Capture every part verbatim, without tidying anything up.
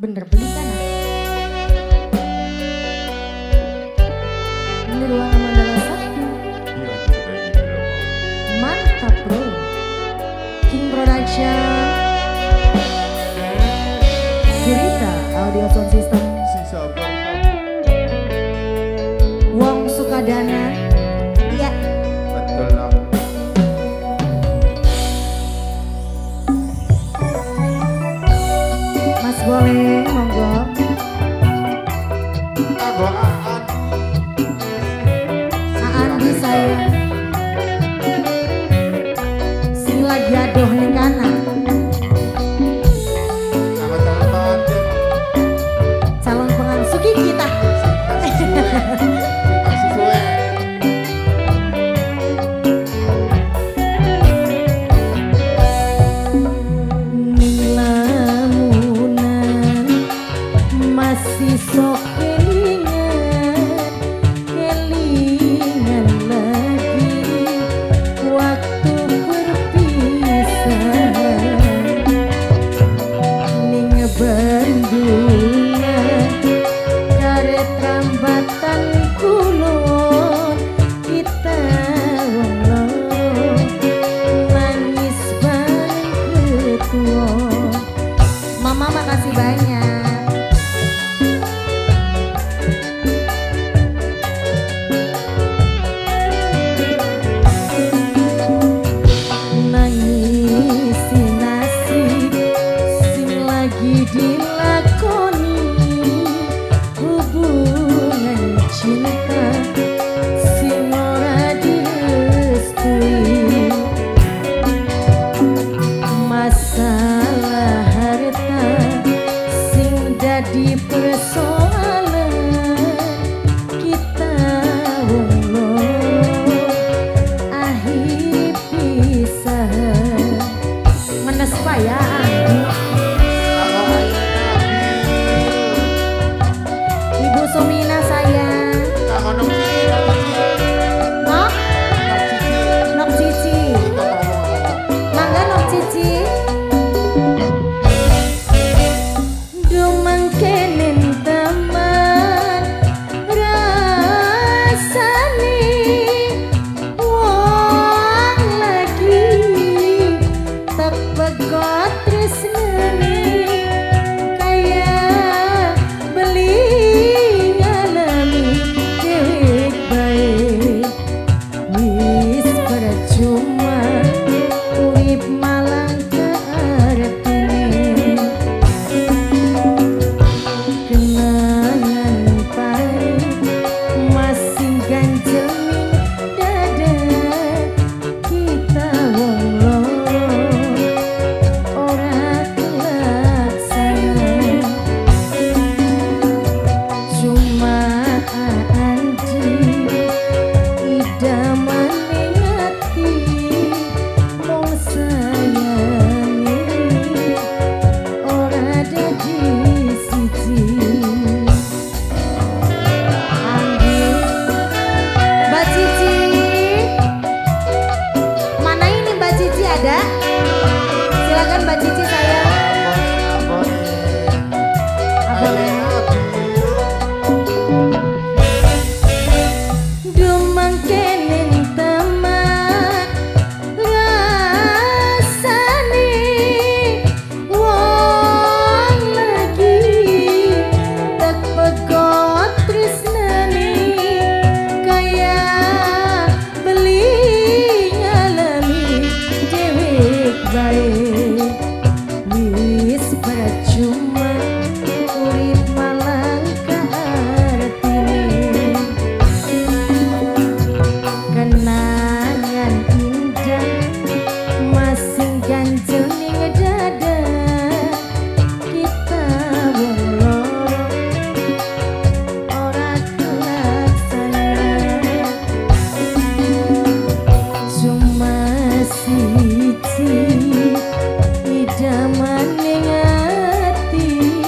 bener beli sana. Nirwana Mandala Sakti. Mantap bro. King Production. Cerita audio sound system. Wong Sukadana. Iya. Betul lah. Mas boleh monggo. Monggo Aan. Aan bisa ya. Sing lagi adoh ning kanan. Calon pengasuki kita. Masih tidak menengati.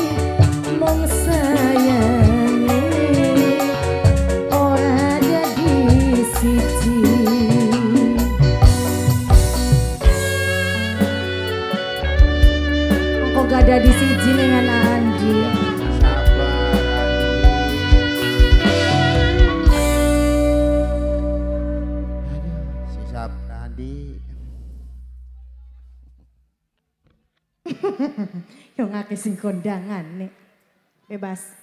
Yo ngake sing kondangan nek. Bebas.